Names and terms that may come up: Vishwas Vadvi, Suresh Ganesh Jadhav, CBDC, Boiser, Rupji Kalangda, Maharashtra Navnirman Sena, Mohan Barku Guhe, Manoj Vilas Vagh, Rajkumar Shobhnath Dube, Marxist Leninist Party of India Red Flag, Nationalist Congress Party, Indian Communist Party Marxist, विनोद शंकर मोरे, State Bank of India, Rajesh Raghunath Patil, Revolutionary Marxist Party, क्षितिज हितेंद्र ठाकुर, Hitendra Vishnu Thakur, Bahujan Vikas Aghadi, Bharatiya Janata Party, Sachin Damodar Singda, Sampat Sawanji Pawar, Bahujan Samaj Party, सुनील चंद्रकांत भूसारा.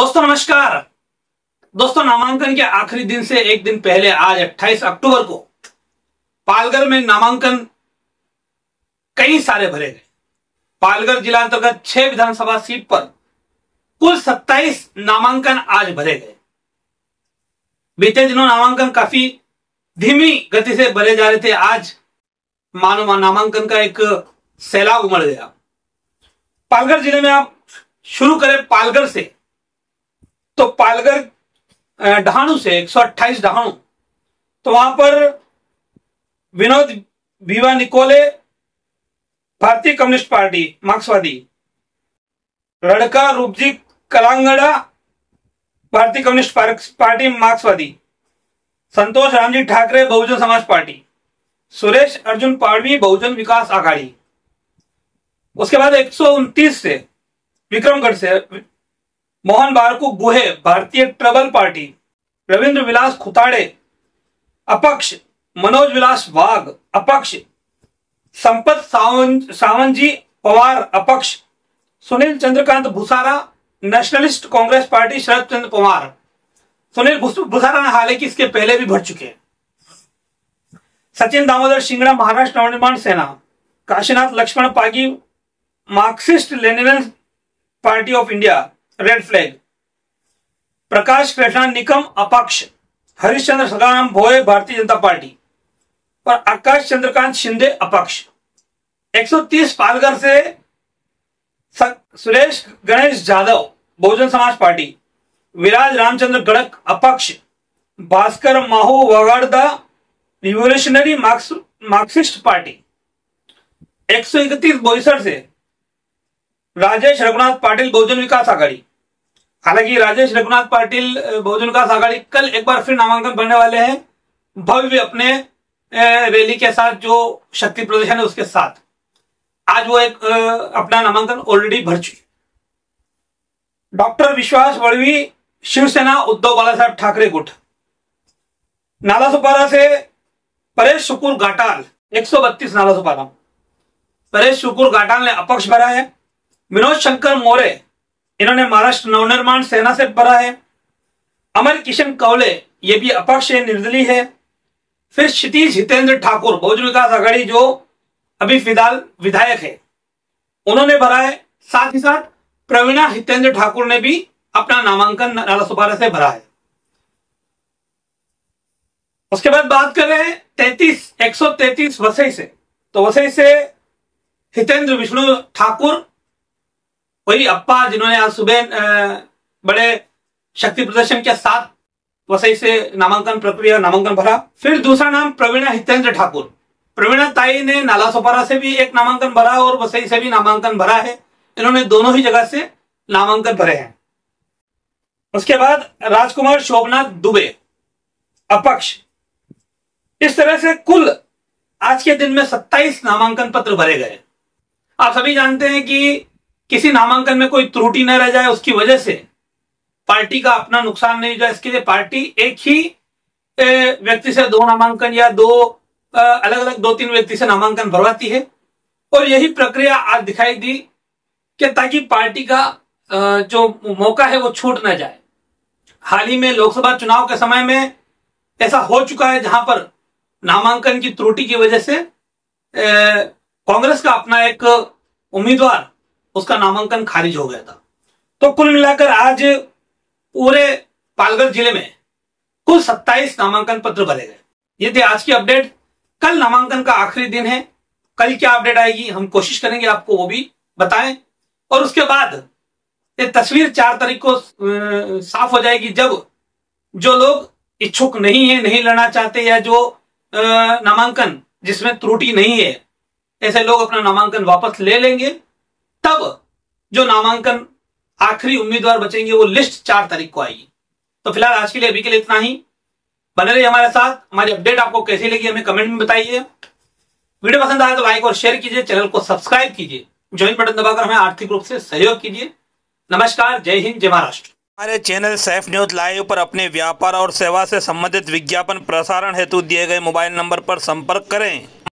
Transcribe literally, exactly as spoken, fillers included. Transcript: दोस्तों नमस्कार। दोस्तों नामांकन के आखिरी दिन से एक दिन पहले आज अट्ठाईस अक्टूबर को पालघर में नामांकन कई सारे भरे गए। पालघर जिला अंतर्गत छह विधानसभा सीट पर कुल सत्ताईस नामांकन आज भरे गए। बीते दिनों नामांकन काफी धीमी गति से भरे जा रहे थे, आज मानो नामांकन का एक सैलाब उमड़ गया। पालघर जिले में आप शुरू करें पालघर से तो पालघर डहाणु से एक सौ अट्ठाईस डहाणु, तो वहां पर विनोद भीवा निकोले भारतीय कम्युनिस्ट पार्टी मार्क्सवादी, रड़का रूपजी कलांगड़ा भारतीय कम्युनिस्ट पार्टी मार्क्सवादी, संतोष रामजी ठाकरे बहुजन समाज पार्टी, सुरेश अर्जुन पाड़वी बहुजन विकास आघाड़ी। उसके बाद एक सौ उनतीस से विक्रमगढ़ से मोहन बारकू गुहे भारतीय ट्रबल पार्टी, रविंद्र विलास खुताड़े अपक्ष, मनोज विलास वाघ अपक्ष, संपत सावंजी पवार अपक्ष, सुनील चंद्रकांत भूसारा Nationalist Congress party Sharad Chandra Pawar. Sunil Bhusara हालांकि इसके पहले भी भर चुके हैं। सचिन दामोदर सिंगड़ा महाराष्ट्र नवनिर्माण सेना, Kashinath Laxman Pagi Marxist Leninist party of India red flag, Prakash Krishna Nikam अपक्ष, हरिश्चंद्र सगाम भोए भारतीय जनता पार्टी और आकाश चंद्रकांत शिंदे अपक्ष। एक सौ तीस पालघर से सुरेश गणेश जाधव बहुजन समाज पार्टी, विराज रामचंद्र गड़क अपक्ष, Bhaskar Mahu Vagadda revolutionary Marxist party. एक सौ इकतीस बोईसर से राजेश रघुनाथ पाटिल बहुजन विकास आघाड़ी। हालांकि राजेश रघुनाथ पाटिल बहुजन विकास आघाड़ी कल एक बार फिर नामांकन भरने वाले हैं, भव्य अपने रैली के साथ, जो शक्ति प्रदर्शन है उसके साथ। आज वो एक अपना नामांकन ऑलरेडी भर चुके। डॉक्टर विश्वास वड़वी शिवसेना उद्धव बाला साहब ठाकरे गुट। नालासोपारा से परेश शुक्ला घाटाल एक सौ बत्तीस, नालासोपारा परेश शुक्ला घाटाल ने अपक्ष भरा है। विनोद शंकर मोरे इन्होंने महाराष्ट्र नवनिर्माण सेना से भरा है। अमर किशन कौले ये भी अपक्ष है, निर्दलीय है। फिर क्षितिज हितेंद्र ठाकुर बहुजन विकास आघाड़ी जो अभी फिलहाल विधायक है, उन्होंने भरा है। साथ ही साथ प्रवीणा हितेंद्र ठाकुर ने भी अपना नामांकन नालासोपारा से भरा है। उसके बाद बात कर रहे हैं तैतीस एक सौ तैतीस वसई से, तो वसई से हितेंद्र विष्णु ठाकुर, वही अप्पा जिन्होंने आज सुबह बड़े शक्ति प्रदर्शन के साथ वसई से नामांकन प्रक्रिया नामांकन भरा। फिर दूसरा नाम प्रवीणा हितेंद्र ठाकुर। प्रवीणा ताई ने नालासोपारा से भी एक नामांकन भरा और वसई से भी नामांकन भरा है। इन्होंने दोनों ही जगह से नामांकन भरे हैं। उसके बाद राजकुमार शोभनाथ दुबे अपक्ष। इस तरह से कुल आज के दिन में सत्ताईस नामांकन पत्र भरे गए। आप सभी जानते हैं कि किसी नामांकन में कोई त्रुटि न रह जाए, उसकी वजह से पार्टी का अपना नुकसान नहीं हो जाए, इसके लिए पार्टी एक ही व्यक्ति से दो नामांकन या दो अलग अलग दो तीन व्यक्ति से नामांकन भरवाती है। और यही प्रक्रिया आज दिखाई दी कि ताकि पार्टी का जो मौका है वो छूट न जाए। हाल ही में लोकसभा चुनाव के समय में ऐसा हो चुका है, जहां पर नामांकन की त्रुटि की वजह से कांग्रेस का अपना एक उम्मीदवार, उसका नामांकन खारिज हो गया था। तो कुल मिलाकर आज पूरे पालघर जिले में कुल सत्ताईस नामांकन पत्र भरे गए। ये थे आज की अपडेट। कल नामांकन का आखिरी दिन है, कल क्या अपडेट आएगी हम कोशिश करेंगे आपको वो भी बताएं। और उसके बाद ये तस्वीर चार तारीख को साफ हो जाएगी, जब जो लोग इच्छुक नहीं है, नहीं लड़ना चाहते, या जो नामांकन जिसमें त्रुटि नहीं है, ऐसे लोग अपना नामांकन वापस ले लेंगे। तब जो नामांकन आखिरी उम्मीदवार बचेंगे वो लिस्ट चार तारीख को आएगी। तो फिलहाल आज के लिए अभी के लिए इतना ही। बने रहिए हमारे साथ। हमारी अपडेट आपको कैसी लगी हमें कमेंट में बताइए। वीडियो पसंद आए तो लाइक और शेयर कीजिए, चैनल को सब्सक्राइब कीजिए, ज्वाइन बटन दबाकर हमें आर्थिक रूप से सहयोग कीजिए। नमस्कार, जय हिंद, जय महाराष्ट्र। हमारे चैनल सैफ न्यूज लाइव पर अपने व्यापार और सेवा से संबंधित विज्ञापन प्रसारण हेतु दिए गए मोबाइल नंबर पर संपर्क करें।